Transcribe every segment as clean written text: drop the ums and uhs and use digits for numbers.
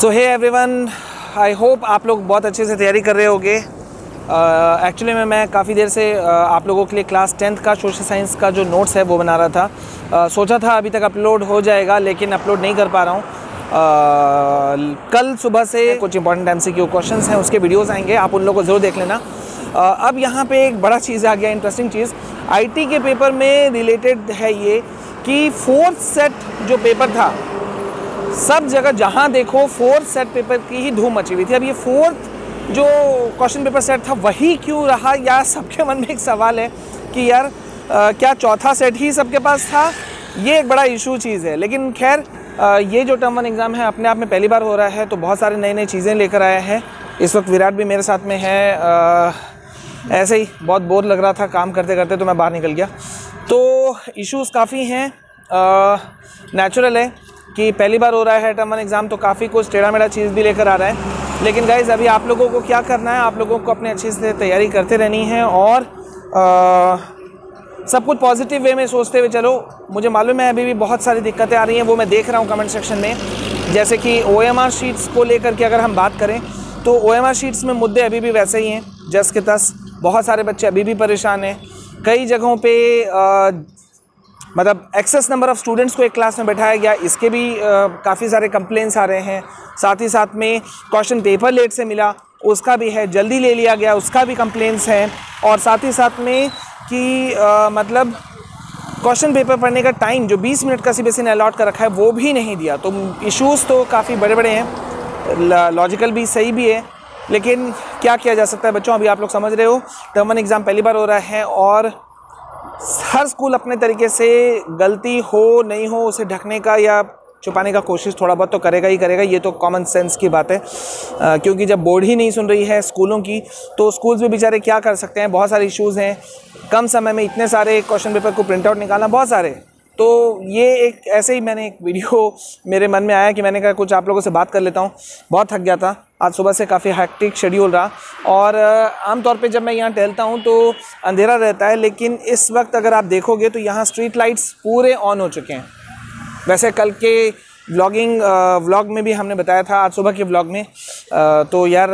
So hey everyone, I hope आप लोग बहुत अच्छे से तैयारी कर रहे होंगे। एक्चुअली मैं काफ़ी देर से आप लोगों के लिए क्लास 10th का सोशल साइंस का जो नोट्स है वो बना रहा था। सोचा था अभी तक अपलोड हो जाएगा लेकिन अपलोड नहीं कर पा रहा हूँ। कल सुबह से कुछ इंपॉर्टेंट MCQ क्वेश्चंस हैं, उसके वीडियोस आएंगे, आप उन लोगों को ज़रूर देख लेना। अब यहाँ पे एक बड़ा चीज़ आ गया, इंटरेस्टिंग चीज़ IT के पेपर में रिलेटेड है ये कि 4th सेट जो पेपर था, सब जगह जहाँ देखो 4th सेट पेपर की ही धूम मची हुई थी। अब ये 4th जो क्वेश्चन पेपर सेट था वही क्यों रहा, या सबके मन में एक सवाल है कि यार क्या चौथा सेट ही सबके पास था। ये एक बड़ा इशू चीज़ है। लेकिन खैर ये जो टर्म 1 एग्ज़ाम है अपने आप में पहली बार हो रहा है, तो बहुत सारे नई नई चीज़ें लेकर आए हैं। इस वक्त विराट भी मेरे साथ में है। ऐसे ही बहुत बोर लग रहा था काम करते करते, तो मैं बाहर निकल गया। तो इशूज़ काफ़ी हैं, नेचुरल है कि पहली बार हो रहा है टर्म 1 एग्ज़ाम, तो काफ़ी कुछ टेढ़ा मेढ़ा चीज़ भी लेकर आ रहा है। लेकिन गाइज़ अभी आप लोगों को क्या करना है, आप लोगों को अपने अच्छे से तैयारी करते रहनी है और सब कुछ पॉजिटिव वे में सोचते हुए चलो। मुझे मालूम है अभी भी बहुत सारी दिक्कतें आ रही हैं, वो मैं देख रहा हूँ कमेंट सेक्शन में। जैसे कि OMR शीट्स को लेकर के अगर हम बात करें तो OMR शीट्स में मुद्दे अभी भी वैसे ही हैं जस के तस। बहुत सारे बच्चे अभी भी परेशान हैं। कई जगहों पर मतलब एक्सेस नंबर ऑफ़ स्टूडेंट्स को एक क्लास में बैठाया गया, इसके भी काफ़ी सारे कंप्लेंट्स आ रहे हैं। साथ ही साथ में क्वेश्चन पेपर लेट से मिला, उसका भी है, जल्दी ले लिया गया, उसका भी कंप्लेंट्स हैं। और साथ ही साथ में कि मतलब क्वेश्चन पेपर पढ़ने का टाइम जो 20 मिनट का CBSE ने अलॉट कर रखा है वो भी नहीं दिया। तो इश्यूज़ तो काफ़ी बड़े बड़े हैं, लॉजिकल भी सही भी है, लेकिन क्या किया जा सकता है बच्चों। अभी आप लोग समझ रहे हो टर्म 1 एग्ज़ाम पहली बार हो रहा है और हर स्कूल अपने तरीके से गलती हो नहीं हो उसे ढकने का या छुपाने का कोशिश थोड़ा बहुत तो करेगा ही करेगा। ये तो कॉमन सेंस की बात है क्योंकि जब बोर्ड ही नहीं सुन रही है स्कूलों की तो स्कूल्स भी बेचारे क्या कर सकते हैं। बहुत सारे इश्यूज़ हैं, कम समय में इतने सारे क्वेश्चन पेपर को प्रिंट आउट निकालना, बहुत सारे। तो ये एक ऐसे ही मैंने एक वीडियो मेरे मन में आया कि मैंने कहा कुछ आप लोगों से बात कर लेता हूँ। बहुत थक गया था, आज सुबह से काफ़ी हैक्टिक शेड्यूल रहा और आमतौर पे जब मैं यहाँ टहलता हूँ तो अंधेरा रहता है, लेकिन इस वक्त अगर आप देखोगे तो यहाँ स्ट्रीट लाइट्स पूरे ऑन हो चुके हैं। वैसे कल के व्लॉग में भी हमने बताया था, आज सुबह के व्लॉग में। तो यार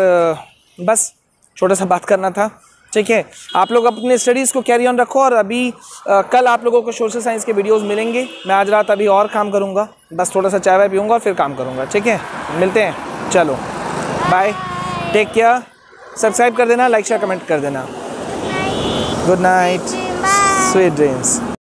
बस छोटा सा बात करना था। ठीक है, आप लोग अपने स्टडीज़ को कैरी ऑन रखो और अभी कल आप लोगों को सोशल साइंस के वीडियोस मिलेंगे। मैं आज रात अभी और काम करूँगा, बस थोड़ा सा चाय वाय पीऊँगा और फिर काम करूँगा। ठीक है, मिलते हैं, चलो बाय, टेक केयर। सब्सक्राइब कर देना, लाइक शेयर कमेंट कर देना। Good night, sweet dreams.